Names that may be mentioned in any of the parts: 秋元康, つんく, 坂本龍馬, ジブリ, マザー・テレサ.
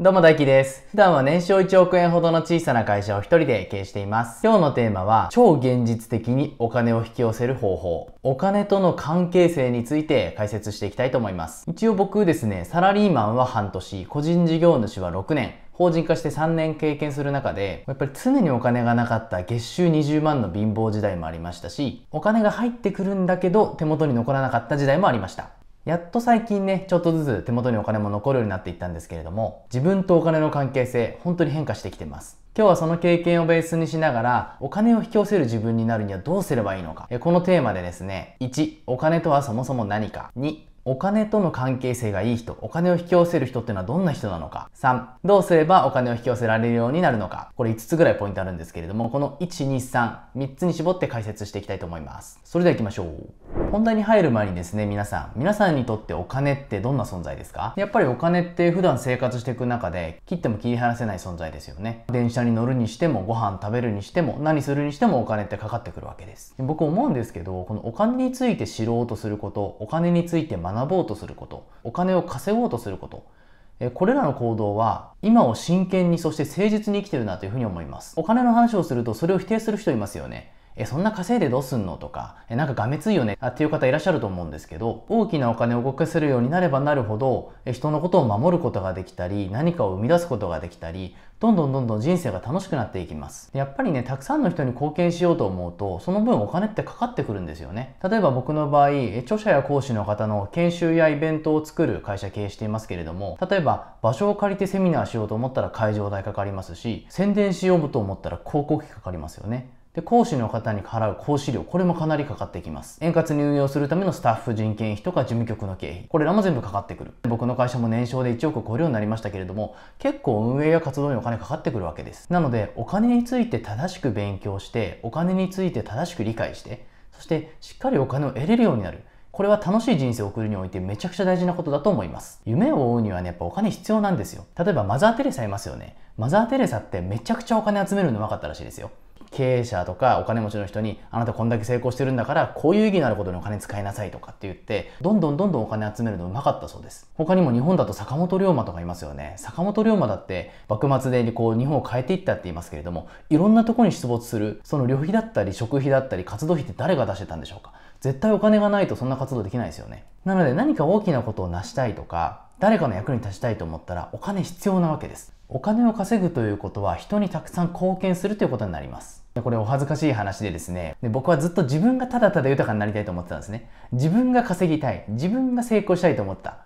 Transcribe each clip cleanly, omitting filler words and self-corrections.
どうも大輝です。普段は年商1億円ほどの小さな会社を一人で経営しています。今日のテーマは超現実的にお金を引き寄せる方法。お金との関係性について解説していきたいと思います。一応僕ですね、サラリーマンは半年、個人事業主は6年。法人化して3年経験する中で、やっぱり常にお金がなかった月収20万の貧乏時代もありましたし、お金が入ってくるんだけど手元に残らなかった時代もありました。やっと最近ね、ちょっとずつ手元にお金も残るようになっていったんですけれども、自分とお金の関係性、本当に変化してきてます。今日はその経験をベースにしながら、お金を引き寄せる自分になるにはどうすればいいのか。このテーマでですね、1、お金とはそもそも何か。2、お金との関係性がいい人、お金を引き寄せる人っていうのはどんな人なのか。3、どうすればお金を引き寄せられるようになるのか。これ5つぐらいポイントあるんですけれども、この1、2、3、3つに絞って解説していきたいと思います。それでは行きましょう。本題に入る前にですね、皆さんにとってお金ってどんな存在ですか？やっぱりお金って普段生活していく中で、切っても切り離せない存在ですよね。電車に乗るにしても、ご飯食べるにしても、何するにしてもお金ってかかってくるわけです。僕思うんですけど、このお金について知ろうとすること、お金について学ぼうとすること、お金を稼ごうとすること、これらの行動は今を真剣にそして誠実に生きてるなというふうに思います。お金の話をするとそれを否定する人いますよね。そんな稼いでどうすんのとか、なんかがめついよねっていう方いらっしゃると思うんですけど、大きなお金を動かせるようになればなるほど、人のことを守ることができたり、何かを生み出すことができたり、どんどん人生が楽しくなっていきます。やっぱりね、たくさんの人に貢献しようと思うと、その分お金ってかかってくるんですよね。例えば僕の場合、著者や講師の方の研修やイベントを作る会社経営していますけれども、例えば場所を借りてセミナーしようと思ったら会場代かかりますし、宣伝しようと思ったら広告費かかりますよね。で、講師の方に払う講師料、これもかなりかかってきます。円滑に運用するためのスタッフ人件費とか事務局の経費、これらも全部かかってくる。僕の会社も年商で1億超えるようになりましたけれども、結構運営や活動にお金かかってくるわけです。なので、お金について正しく勉強して、お金について正しく理解して、そしてしっかりお金を得れるようになる。これは楽しい人生を送るにおいてめちゃくちゃ大事なことだと思います。夢を追うにはね、やっぱお金必要なんですよ。例えばマザー・テレサいますよね。マザー・テレサってめちゃくちゃお金集めるのうまかったらしいですよ。経営者とかお金持ちの人に、あなたこんだけ成功してるんだからこういう意義のあることにお金使いなさいとかって言って、どんどんお金集めるのうまかったそうです。他にも日本だと坂本龍馬とかいますよね。坂本龍馬だって幕末でこう日本を変えていったって言いますけれども、いろんなとこに出没するその旅費だったり食費だったり活動費って誰が出してたんでしょうか。絶対お金がないとそんな活動できないですよね。なので、何か大きなことを成したいとか誰かの役に立ちたいと思ったらお金必要なわけです。お金を稼ぐということは人にたくさん貢献するということになります。これお恥ずかしい話でですね、僕はずっと自分がただただ豊かになりたいと思ってたんですね。自分が稼ぎたい、自分が成功したいと思った。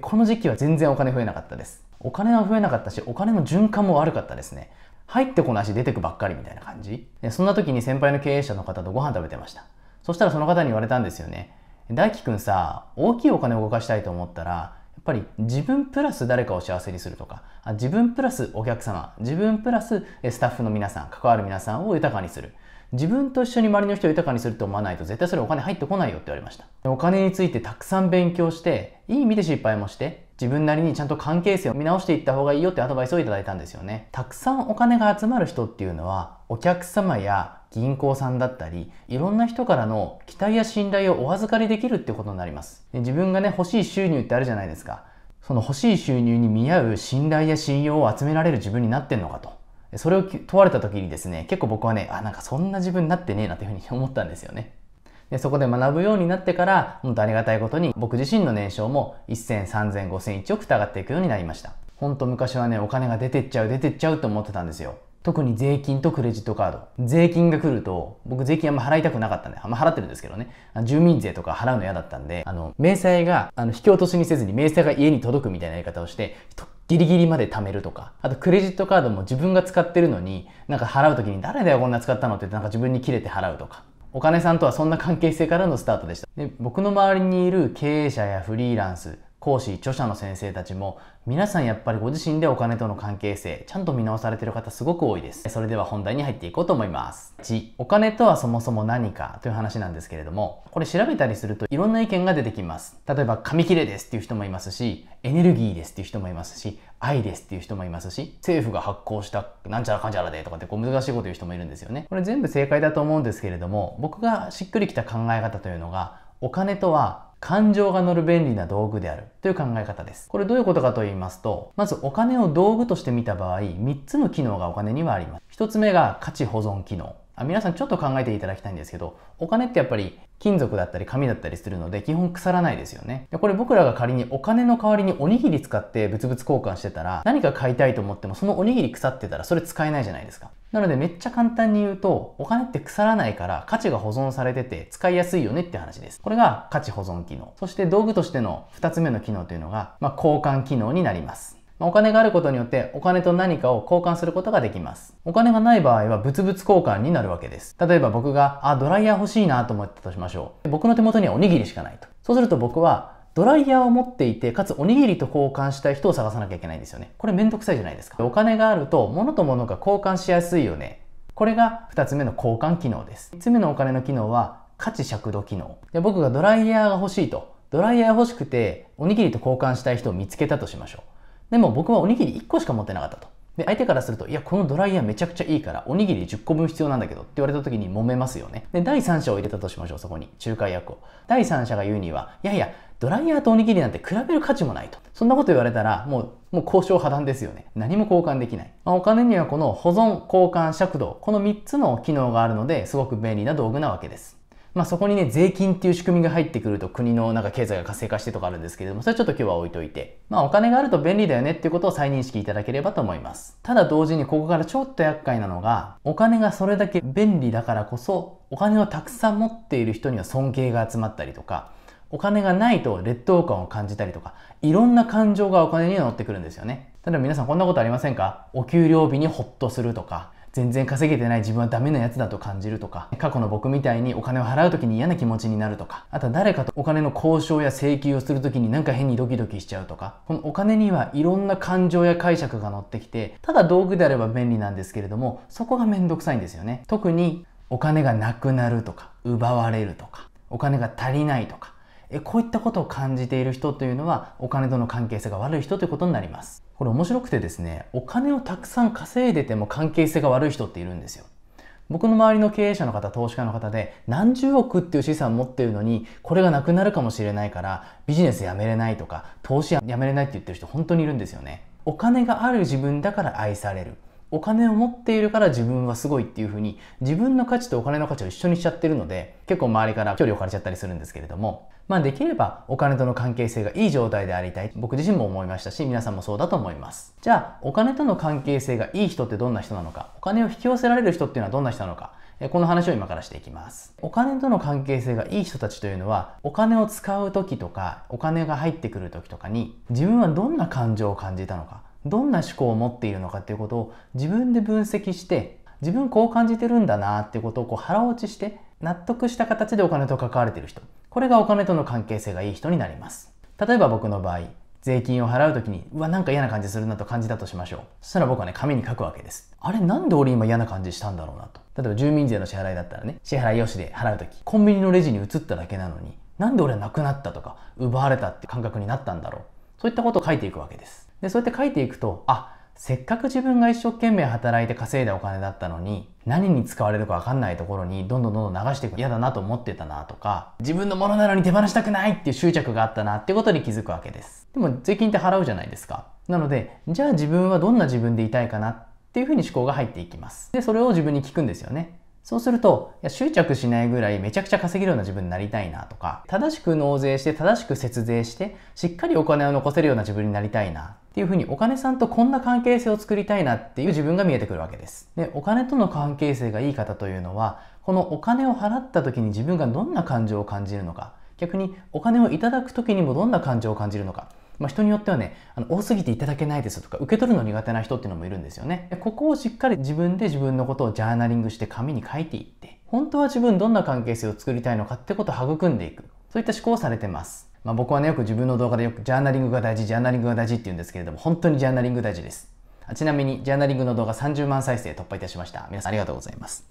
この時期は全然お金増えなかったです。お金は増えなかったし、お金の循環も悪かったですね。入ってこないし出てくばっかりみたいな感じ。そんな時に先輩の経営者の方とご飯食べてました。そしたらその方に言われたんですよね。大輝くんさ、大きいお金を動かしたいと思ったら、やっぱり自分プラス誰かを幸せにするとか、自分プラスお客様、自分プラススタッフの皆さん、関わる皆さんを豊かにする。自分と一緒に周りの人を豊かにすると思わないと絶対それお金入ってこないよって言われました。お金についてたくさん勉強して、いい意味で失敗もして、自分なりにちゃんと関係性を見直していった方がいいよってアドバイスをいただいたんですよね。たくさんお金が集まる人っていうのは、お客様や銀行さんだったり、いろんな人からの期待や信頼をお預かりできるってことになります。自分がね、欲しい収入ってあるじゃないですか。その欲しい収入に見合う信頼や信用を集められる自分になってんのかと。それを問われた時にですね、結構僕はね、なんかそんな自分になってねえなというふうに思ったんですよね。で、そこで学ぶようになってから、本当ありがたいことに僕自身の年商も1000、3000、5000、1億と上がっていくようになりました。本当昔はね、お金が出てっちゃうと思ってたんですよ。特に税金とクレジットカード。税金が来ると、僕税金あんま払いたくなかったんで、あんま払ってるんですけどね。住民税とか払うの嫌だったんで、明細が、引き落としにせずに明細が家に届くみたいなやり方をして、ギリギリまで貯めるとか。あとクレジットカードも自分が使ってるのに、なんか払う時に誰だよこんな使ったのってなんか自分に切れて払うとか。お金さんとはそんな関係性からのスタートでした。で、僕の周りにいる経営者やフリーランス、講師、著者の先生たちも、皆さんやっぱりご自身でお金との関係性、ちゃんと見直されてる方すごく多いです。それでは本題に入っていこうと思います。1、お金とはそもそも何かという話なんですけれども、これ調べたりするといろんな意見が出てきます。例えば、紙切れですっていう人もいますし、エネルギーですっていう人もいますし、愛ですっていう人もいますし、政府が発行したなんちゃらかんちゃらでとかってこう難しいこと言う人もいるんですよね。これ全部正解だと思うんですけれども、僕がしっくりきた考え方というのが、お金とは感情が乗る便利な道具であるという考え方です。これどういうことかと言いますと、まずお金を道具として見た場合、3つの機能がお金にはあります。1つ目が価値保存機能。皆さんちょっと考えていただきたいんですけど、お金ってやっぱり金属だったり紙だったりするので基本腐らないですよね。これ僕らが仮にお金の代わりにおにぎり使って物々交換してたら、何か買いたいと思ってもそのおにぎり腐ってたらそれ使えないじゃないですか。なのでめっちゃ簡単に言うと、お金って腐らないから価値が保存されてて使いやすいよねって話です。これが価値保存機能。そして道具としての2つ目の機能というのが、交換機能になります。お金があることによってお金と何かを交換することができます。お金がない場合は物々交換になるわけです。例えば僕が、ドライヤー欲しいなと思ったとしましょう。僕の手元にはおにぎりしかないと。そうすると僕はドライヤーを持っていて、かつおにぎりと交換したい人を探さなきゃいけないんですよね。これめんどくさいじゃないですか。お金があると物と物が交換しやすいよね。これが2つ目の交換機能です。3つ目のお金の機能は価値尺度機能。僕がドライヤーが欲しいと。ドライヤー欲しくておにぎりと交換したい人を見つけたとしましょう。でも僕はおにぎり1個しか持ってなかったと。で、相手からすると、いや、このドライヤーめちゃくちゃいいから、おにぎり10個分必要なんだけどって言われた時に揉めますよね。で、第三者を入れたとしましょう、そこに。仲介役を。第三者が言うには、いやいや、ドライヤーとおにぎりなんて比べる価値もないと。そんなこと言われたら、もう交渉破談ですよね。何も交換できない。お金にはこの保存、交換、尺度、この3つの機能があるので、すごく便利な道具なわけです。そこにね、税金っていう仕組みが入ってくると国の経済が活性化してとかあるんですけれども、それちょっと今日は置いといて、お金があると便利だよねっていうことを再認識いただければと思います。ただ同時にここからちょっと厄介なのが、お金がそれだけ便利だからこそ、お金をたくさん持っている人には尊敬が集まったりとか、お金がないと劣等感を感じたりとか、いろんな感情がお金には乗ってくるんですよね。例えば皆さんこんなことありませんか？お給料日にホッとするとか、全然稼げてない自分はダメなやつだと感じるとか、過去の僕みたいにお金を払う時に嫌な気持ちになるとか、あとは誰かとお金の交渉や請求をする時になんか変にドキドキしちゃうとか、このお金にはいろんな感情や解釈が乗ってきて、ただ道具であれば便利なんですけれども、そこがめんどくさいんですよね。特にお金がなくなるとか、奪われるとか、お金が足りないとか、こういったことを感じている人というのは、お金との関係性が悪い人ということになります。これ面白くてですね、お金をたくさん稼いでても関係性が悪い人っているんですよ。僕の周りの経営者の方、投資家の方で、何十億っていう資産を持っているのに、これがなくなるかもしれないから、ビジネスやめれないとか、投資やめれないって言ってる人本当にいるんですよね。お金がある自分だから愛される。お金を持っているから自分はすごいっていう風に、自分の価値とお金の価値を一緒にしちゃってるので、結構周りから距離を置かれちゃったりするんですけれども、できればお金との関係性がいい状態でありたい。僕自身も思いましたし、皆さんもそうだと思います。じゃあ、お金との関係性がいい人ってどんな人なのか、お金を引き寄せられる人っていうのはどんな人なのか、この話を今からしていきます。お金との関係性がいい人たちというのは、お金を使う時とか、お金が入ってくる時とかに、自分はどんな感情を感じたのか、どんな思考を持っているのかっていうことを自分で分析して、自分こう感じてるんだなっていうことを腹落ちして納得した形でお金と関われてる人、これがお金との関係性がいい人になります。例えば僕の場合、税金を払う時になんか嫌な感じするなと感じたとしましょう。そしたら僕はね、紙に書くわけです。あれ、なんで俺今嫌な感じしたんだろうなと。例えば住民税の支払いだったらね、支払い用紙で払う時、コンビニのレジに移っただけなのに、なんで俺なくなったとか奪われたって感覚になったんだろう、そういったことを書いていくわけです。で、そうやって書いていくと、せっかく自分が一生懸命働いて稼いだお金だったのに、何に使われるか分かんないところにどんどん流していく、嫌だなと思ってたなとか、自分のものなのに手放したくないっていう執着があったなっていうことに気づくわけです。でも税金って払うじゃないですか。なので、じゃあ自分はどんな自分でいたいかなっていうふうに思考が入っていきます。で、それを自分に聞くんですよね。そうすると、執着しないぐらいめちゃくちゃ稼げるような自分になりたいなとか、正しく納税して、正しく節税して、しっかりお金を残せるような自分になりたいなっていうふうに、お金さんとこんな関係性を作りたいなっていう自分が見えてくるわけです。で、お金との関係性がいい方というのは、このお金を払った時に自分がどんな感情を感じるのか、逆にお金をいただく時にもどんな感情を感じるのか、人によってはね、多すぎていただけないですとか、受け取るの苦手な人っていうのもいるんですよね。ここをしっかり自分で自分のことをジャーナリングして紙に書いていって、本当は自分どんな関係性を作りたいのかってことを育んでいく。そういった思考をされてます。僕はね、よく自分の動画でよくジャーナリングが大事って言うんですけれども、本当にジャーナリング大事です。ちなみに、ジャーナリングの動画30万再生突破いたしました。皆さんありがとうございます。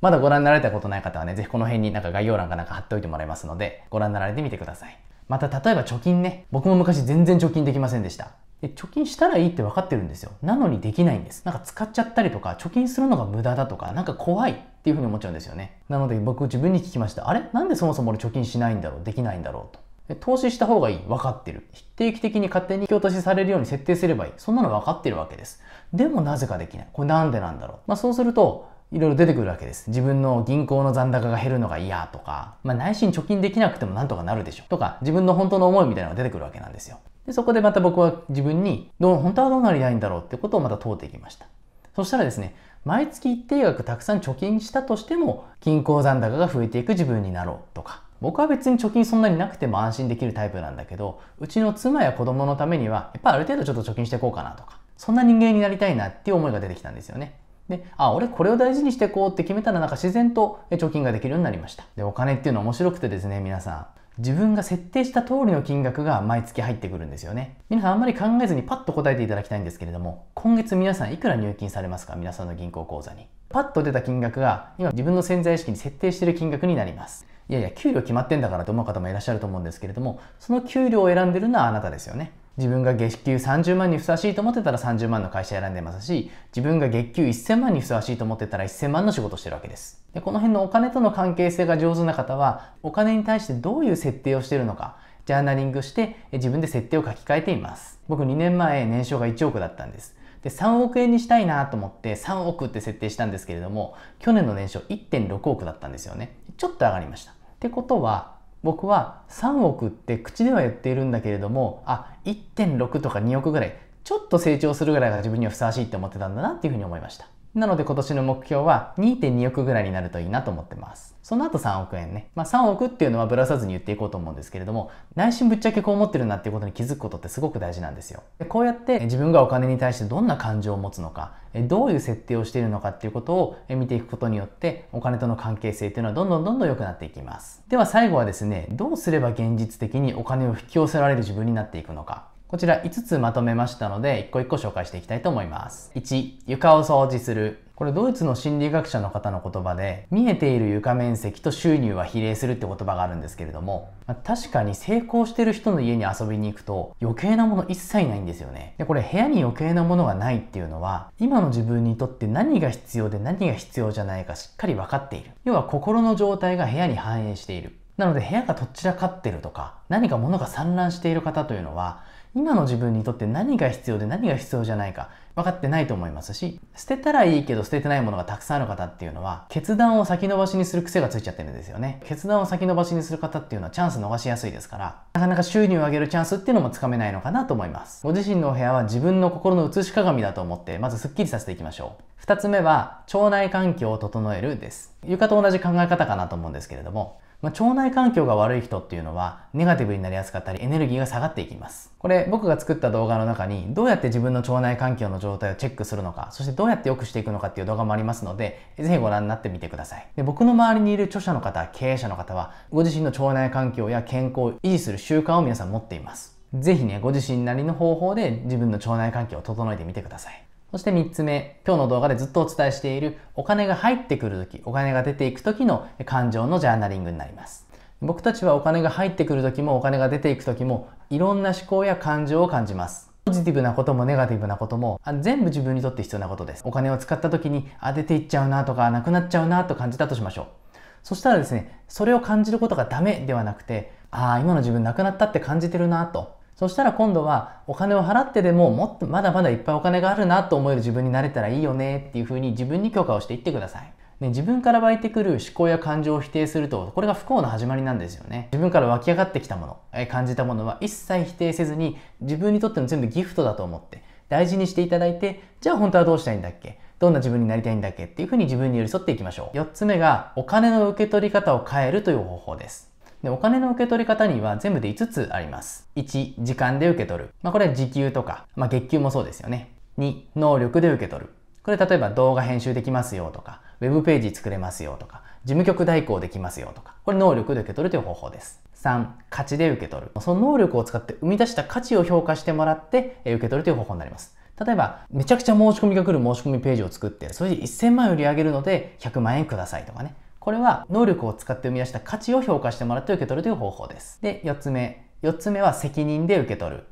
まだご覧になられたことない方はね、ぜひこの辺に概要欄か貼っておいてもらいますので、ご覧になられてみてください。また例えば貯金ね。僕も昔全然貯金できませんでした。で、貯金したらいいって分かってるんですよ。なのにできないんです。使っちゃったりとか、貯金するのが無駄だとか、怖いってっていうふうに思っちゃうんですよね。なので僕自分に聞きました。あれ？なんでそもそも俺貯金しないんだろう？できないんだろうと。投資した方がいい。分かってる。定期的に勝手に引き落としされるように設定すればいい。そんなの分かってるわけです。でもなぜかできない。これなんでなんだろう。まあそうすると、いろいろ出てくるわけです。自分の銀行の残高が減るのが嫌とか、まあ内心貯金できなくてもなんとかなるでしょ。とか、自分の本当の思いみたいなのが出てくるわけなんですよ。で、そこでまた僕は自分に、本当はどうなりたいんだろうってことをまた問うていきました。そしたらですね、毎月一定額たくさん貯金したとしても、銀行残高が増えていく自分になろうとか、僕は別に貯金そんなになくても安心できるタイプなんだけど、うちの妻や子供のためには、やっぱある程度ちょっと貯金していこうかなとか、そんな人間になりたいなっていう思いが出てきたんですよね。で、あ、俺これを大事にしていこうって決めたらなんか自然と貯金ができるようになりました。で、お金っていうのは面白くてですね、皆さん。自分が設定した通りの金額が毎月入ってくるんですよね。皆さんあんまり考えずにパッと答えていただきたいんですけれども、今月皆さんいくら入金されますか？皆さんの銀行口座に。パッと出た金額が今自分の潜在意識に設定している金額になります。いやいや、給料決まってんだからと思う方もいらっしゃると思うんですけれども、その給料を選んでるのはあなたですよね。自分が月給30万にふさわしいと思ってたら30万の会社選んでますし、自分が月給1000万にふさわしいと思ってたら1000万の仕事してるわけです。で、この辺のお金との関係性が上手な方は、お金に対してどういう設定をしているのか、ジャーナリングして自分で設定を書き換えています。僕2年前年商が1億だったんです。で、3億円にしたいなと思って3億って設定したんですけれども、去年の年商 1.6 億だったんですよね。ちょっと上がりました。ってことは、僕は3億って口では言っているんだけれども、あ、1.6 とか2億ぐらい、ちょっと成長するぐらいが自分にはふさわしいって思ってたんだなっていうふうに思いました。なので今年の目標は 2.2 億ぐらいになるといいなと思ってます。その後3億円ね。まあ3億っていうのはぶらさずに言っていこうと思うんですけれども、内心ぶっちゃけこう思ってるなっていうことに気づくことってすごく大事なんですよ。で、こうやって自分がお金に対してどんな感情を持つのか、どういう設定をしているのかっていうことを見ていくことによって、お金との関係性っていうのはどんどん良くなっていきます。では最後はですね、どうすれば現実的にお金を引き寄せられる自分になっていくのか。こちら5つまとめましたので、一個一個紹介していきたいと思います。1、床を掃除する。これドイツの心理学者の方の言葉で、見えている床面積と収入は比例するって言葉があるんですけれども、確かに成功してる人の家に遊びに行くと余計なもの一切ないんですよね。で、これ部屋に余計なものがないっていうのは、今の自分にとって何が必要で何が必要じゃないかしっかり分かっている。要は心の状態が部屋に反映している。なので部屋がどちらかってるとか、何か物が散乱している方というのは、今の自分にとって何が必要で何が必要じゃないか分かってないと思いますし、捨てたらいいけど捨ててないものがたくさんある方っていうのは、決断を先延ばしにする癖がついちゃってるんですよね。決断を先延ばしにする方っていうのはチャンス逃しやすいですから、なかなか収入を上げるチャンスっていうのもつかめないのかなと思います。ご自身のお部屋は自分の心の映し鏡だと思って、まずすっきりさせていきましょう。2つ目は腸内環境を整えるです。床と同じ考え方かなと思うんですけれども、腸内環境が悪い人っていうのはネガティブになりやすかったり、エネルギーが下がっていきます。これ僕が作った動画の中に、どうやって自分の腸内環境の状態をチェックするのか、そしてどうやって良くしていくのかっていう動画もありますので、ぜひご覧になってみてください。で、僕の周りにいる著者の方、経営者の方は、ご自身の腸内環境や健康を維持する習慣を皆さん持っています。ぜひね、ご自身なりの方法で自分の腸内環境を整えてみてください。そして3つ目、今日の動画でずっとお伝えしている、お金が入ってくるとき、お金が出ていくときの感情のジャーナリングになります。僕たちはお金が入ってくるときもお金が出ていくときも、いろんな思考や感情を感じます。ポジティブなこともネガティブなことも、全部自分にとって必要なことです。お金を使ったときに、出ていっちゃうなとか、なくなっちゃうなと感じたとしましょう。そしたらですね、それを感じることがダメではなくて、今の自分なくなったって感じてるなと。そしたら今度はお金を払ってでも、もっとまだまだいっぱいお金があるなと思える自分になれたらいいよねっていう風に自分に許可をしていってください。ね、自分から湧いてくる思考や感情を否定すると、これが不幸の始まりなんですよね。自分から湧き上がってきたもの、感じたものは一切否定せずに、自分にとっての全部ギフトだと思って大事にしていただいて、じゃあ本当はどうしたいんだっけ？どんな自分になりたいんだっけ？っていう風に自分に寄り添っていきましょう。4つ目がお金の受け取り方を変えるという方法です。で、お金の受け取り方には全部で5つあります。1、時間で受け取る。これは時給とか、月給もそうですよね。2、能力で受け取る。これ例えば動画編集できますよとか、ウェブページ作れますよとか、事務局代行できますよとか、これ能力で受け取るという方法です。3、価値で受け取る。その能力を使って生み出した価値を評価してもらって受け取るという方法になります。例えば、めちゃくちゃ申し込みが来る申し込みページを作って、それで1000万円売り上げるので100万円くださいとかね。これは能力を使って生み出した価値を評価してもらって受け取るという方法です。で、4つ目は責任で受け取る。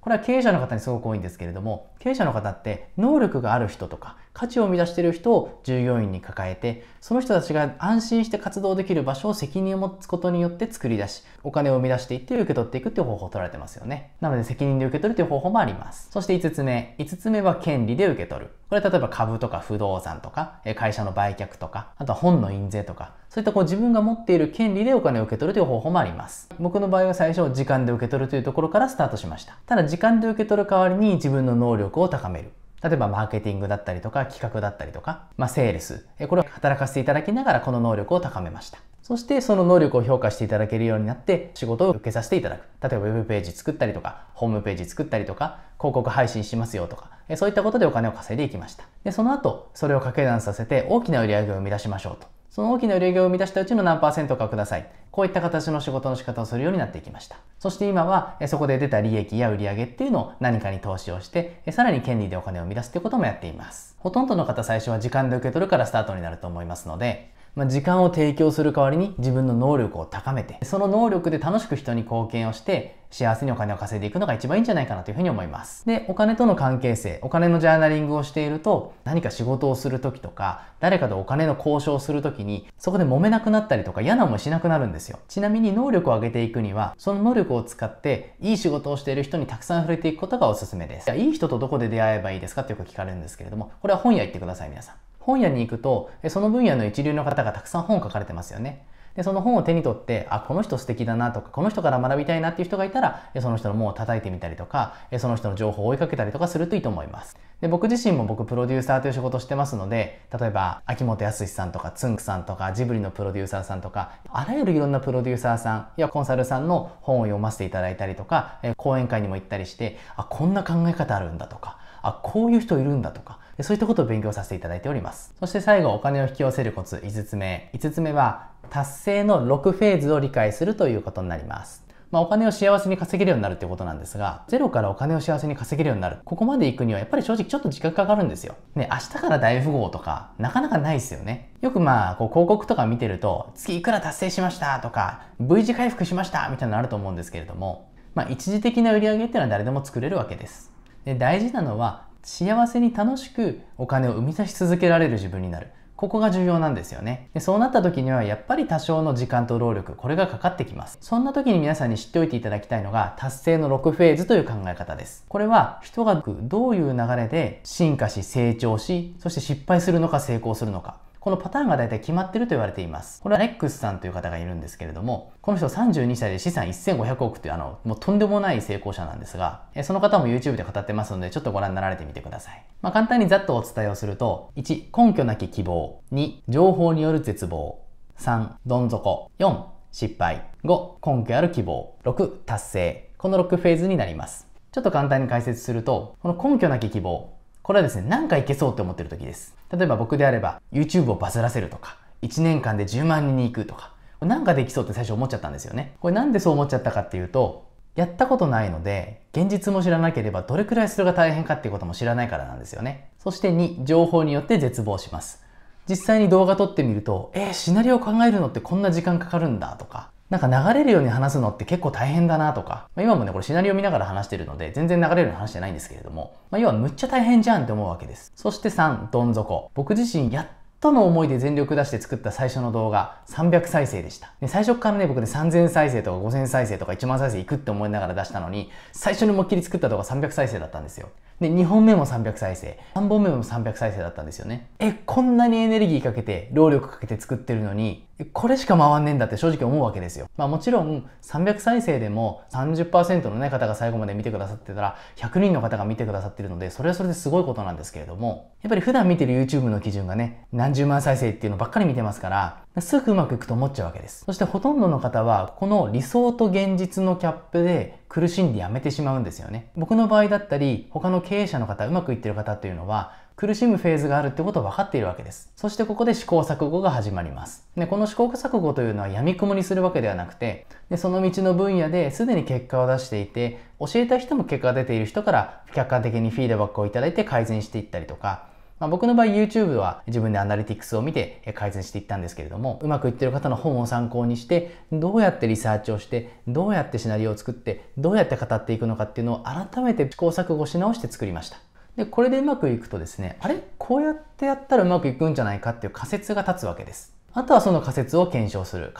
これは経営者の方にすごく多いんですけれども、経営者の方って能力がある人とか価値を生み出している人を従業員に抱えて、その人たちが安心して活動できる場所を責任を持つことによって作り出し、お金を生み出していって受け取っていくっていう方法を取られてますよね。なので責任で受け取るという方法もあります。そして5つ目は権利で受け取る。これは例えば株とか不動産とか、会社の売却とか、あとは本の印税とか、そういったこう自分が持っている権利でお金を受け取るという方法もあります。僕の場合は最初時間で受け取るというところからスタートしました。ただ時間で受け取る代わりに自分の能力を高める。例えばマーケティングだったりとか企画だったりとか、セールス。これを働かせていただきながらこの能力を高めました。そしてその能力を評価していただけるようになって仕事を受けさせていただく。例えばウェブページ作ったりとか、ホームページ作ったりとか、広告配信しますよとか、そういったことでお金を稼いでいきました。で、その後、それを掛け算させて大きな売り上げを生み出しましょうと。その大きな売り上げを生み出したうちの何%かください。こういった形の仕事の仕方をするようになっていきました。そして今は、そこで出た利益や売り上げっていうのを何かに投資をして、さらに権利でお金を生み出すっていうこともやっています。ほとんどの方最初は時間で受け取るからスタートになると思いますので、時間を提供する代わりに自分の能力を高めて、その能力で楽しく人に貢献をして、幸せにお金を稼いでいくのが一番いいんじゃないかなというふうに思います。で、お金との関係性、お金のジャーナリングをしていると、何か仕事をするときとか、誰かとお金の交渉をするときに、そこで揉めなくなったりとか嫌な思いしなくなるんですよ。ちなみに能力を上げていくには、その能力を使って、いい仕事をしている人にたくさん触れていくことがおすすめです。いい人とどこで出会えばいいですかってよく聞かれるんですけれども、これは本屋行ってください、皆さん。本屋に行くと、その分野の一流の方がたくさん本を書かれてますよね。で、その本を手に取って、あ、この人素敵だなとか、この人から学びたいなっていう人がいたら、その人の門を叩いてみたりとか、その人の情報を追いかけたりとかするといいと思います。で、僕自身もプロデューサーという仕事をしてますので、例えば、秋元康さんとか、つんくさんとか、ジブリのプロデューサーさんとか、あらゆるいろんなプロデューサーさんやコンサルさんの本を読ませていただいたりとか、講演会にも行ったりして、あ、こんな考え方あるんだとか、あ、こういう人いるんだとか、そういったことを勉強させていただいております。そして最後、お金を引き寄せるコツ5つ目。5つ目は、達成の6フェーズを理解するということになります。お金を幸せに稼げるようになるということなんですが、ゼロからお金を幸せに稼げるようになる。ここまで行くにはやっぱり正直ちょっと時間かかるんですよ。ね、明日から大富豪とか、なかなかないですよね。よく広告とか見てると、月いくら達成しましたとか、V 字回復しましたみたいなのあると思うんですけれども、一時的な売り上げっていうのは誰でも作れるわけです。で、大事なのは、幸せに楽しくお金を生み出し続けられる自分になる。ここが重要なんですよね。で、そうなった時にはやっぱり多少の時間と労力、これがかかってきます。そんな時に皆さんに知っておいていただきたいのが、達成の6フェーズという考え方です。これは人がどういう流れで進化し、成長し、そして失敗するのか成功するのか。このパターンが大体決まってると言われています。これはアレックスさんという方がいるんですけれども、この人32歳で資産1500億というもうとんでもない成功者なんですが、その方も YouTube で語ってますので、ちょっとご覧になられてみてください。簡単にざっとお伝えをすると、1、根拠なき希望。2、情報による絶望。3、どん底。4、失敗。5、根拠ある希望。6、達成。この6フェーズになります。ちょっと簡単に解説すると、この根拠なき希望。これはですね、なんかいけそうって思ってる時です。例えば僕であれば、YouTube をバズらせるとか、1年間で10万人に行くとか、これなんかできそうって最初思っちゃったんですよね。これなんでそう思っちゃったかっていうと、やったことないので、現実も知らなければどれくらいそれが大変かっていうことも知らないからなんですよね。そして2、情報によって絶望します。実際に動画撮ってみると、シナリオを考えるのってこんな時間かかるんだとか、なんか流れるように話すのって結構大変だなとか、今もね、これシナリオ見ながら話してるので、全然流れるように話してないんですけれども、要はむっちゃ大変じゃんって思うわけです。そして3、どん底。僕自身やっとの思いで全力出して作った最初の動画、300再生でした。で、最初からね、僕で3000再生とか5000再生とか1万再生いくって思いながら出したのに、最初に思いっきり作った動画300再生だったんですよ。で、2本目も300再生、3本目も300再生だったんですよね。こんなにエネルギーかけて、労力かけて作ってるのに、これしか回んねえんだって正直思うわけですよ。もちろん300再生でも 30% のね方が最後まで見てくださってたら100人の方が見てくださってるので、それはそれですごいことなんですけれども、やっぱり普段見てる YouTube の基準がね、何十万再生っていうのばっかり見てますから、すぐうまくいくと思っちゃうわけです。そしてほとんどの方はこの理想と現実のキャップで苦しんでやめてしまうんですよね。僕の場合だったり、他の経営者の方、うまくいってる方っていうのは、苦しむフェーズがあるってことを分かっているわけです。そしてここで試行錯誤が始まります。で、この試行錯誤というのは闇雲にするわけではなくて、その道の分野ですでに結果を出していて、教えた人も結果が出ている人から客観的にフィードバックをいただいて改善していったりとか、僕の場合 YouTube は自分でアナリティクスを見て改善していったんですけれども、うまくいってる方の本を参考にして、どうやってリサーチをして、どうやってシナリオを作って、どうやって語っていくのかっていうのを改めて試行錯誤し直して作りました。で、これでうまくいくとですね、あれこうやってやったらうまくいくんじゃないかっていう仮説が立つわけです。あとはその仮説を検証する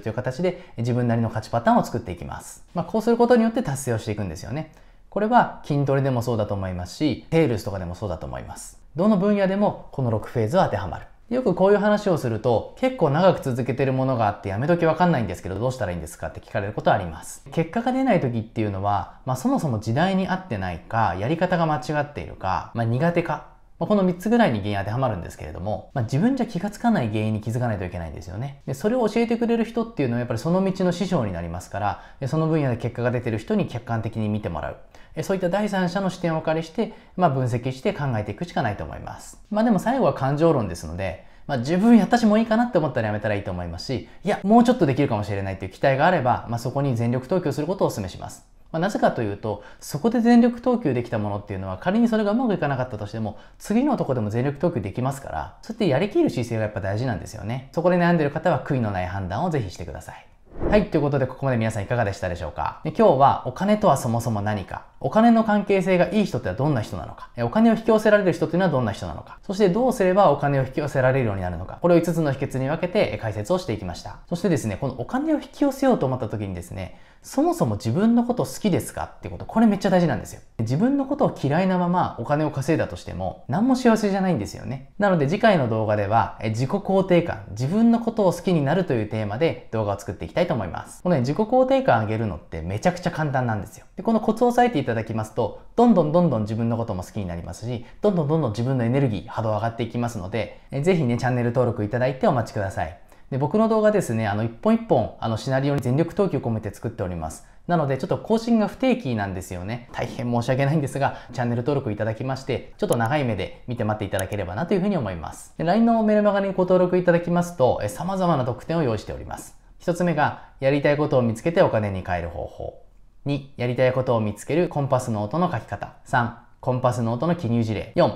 という形で自分なりの価値パターンを作っていきます。こうすることによって達成をしていくんですよね。これは筋トレでもそうだと思いますし、セールスとかでもそうだと思います。どの分野でもこの6フェーズは当てはまる。よくこういう話をすると、結構長く続けてるものがあってやめときわかんないんですけどどうしたらいいんですかって聞かれることはあります。結果が出ない時っていうのは、そもそも時代に合ってないか、やり方が間違っているか、苦手か。この3つぐらいに原因当てはまるんですけれども、自分じゃ気がつかない原因に気づかないといけないんですよね。で、それを教えてくれる人っていうのはやっぱりその道の師匠になりますから、その分野で結果が出てる人に客観的に見てもらう。そういった第三者の視点をお借りして、分析して考えていくしかないと思います。でも最後は感情論ですので、自分やったしもういいかなって思ったらやめたらいいと思いますし、いや、もうちょっとできるかもしれないという期待があれば、そこに全力投球することをお勧めします。なぜかというと、そこで全力投球できたものっていうのは、仮にそれがうまくいかなかったとしても、次のとこでも全力投球できますから、そうやってやりきる姿勢がやっぱ大事なんですよね。そこで悩んでる方は悔いのない判断をぜひしてください。はい、ということでここまで皆さんいかがでしたでしょうか。で、今日はお金とはそもそも何か、お金の関係性がいい人ってはどんな人なのか、お金を引き寄せられる人っていうのはどんな人なのか、そしてどうすればお金を引き寄せられるようになるのか、これを5つの秘訣に分けて解説をしていきました。そしてですね、このお金を引き寄せようと思った時にですね、そもそも自分のこと好きですかってこと、これめっちゃ大事なんですよ。自分のことを嫌いなままお金を稼いだとしても何も幸せじゃないんですよね。なので次回の動画では自己肯定感、自分のことを好きになるというテーマで動画を作っていきたいと思います。このね、自己肯定感上げるのってめちゃくちゃ簡単なんですよ。で、このコツを押さえていただきますと、どんどん自分のことも好きになりますし、どんどん自分のエネルギー、波動上がっていきますので、ぜひね、チャンネル登録いただいてお待ちください。で、僕の動画ですね、一本一本、シナリオに全力投球を込めて作っております。なので、ちょっと更新が不定期なんですよね。大変申し訳ないんですが、チャンネル登録いただきまして、ちょっと長い目で見て待っていただければなというふうに思います。で、LINE のメルマガにご登録いただきますと、様々な特典を用意しております。1つ目が、やりたいことを見つけてお金に変える方法。2、やりたいことを見つけるコンパスノートの書き方。3、コンパスノートの記入事例。4、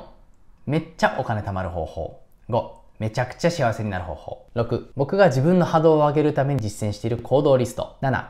めっちゃお金貯まる方法。5、めちゃくちゃ幸せになる方法。6、僕が自分の波動を上げるために実践している行動リスト。7、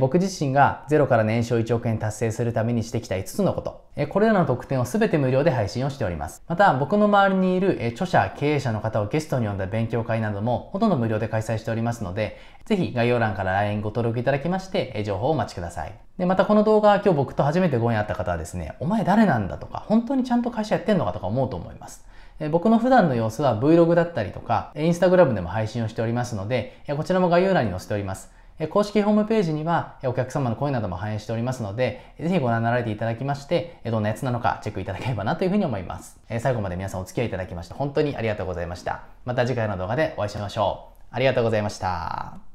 僕自身が0から年商1億円達成するためにしてきた5つのこと。これらの特典を全て無料で配信をしております。また、僕の周りにいる著者、経営者の方をゲストに呼んだ勉強会などもほとんど無料で開催しておりますので、ぜひ概要欄から LINE ご登録いただきまして、情報をお待ちください。で、またこの動画、今日僕と初めてご縁あった方はですね、お前誰なんだとか、本当にちゃんと会社やってんのかとか思うと思います。僕の普段の様子は Vlog だったりとか、Instagram でも配信をしておりますので、こちらも概要欄に載せております。公式ホームページにはお客様の声なども反映しておりますので、ぜひご覧になられていただきまして、どんなやつなのかチェックいただければなというふうに思います。最後まで皆さんお付き合いいただきまして本当にありがとうございました。また次回の動画でお会いしましょう。ありがとうございました。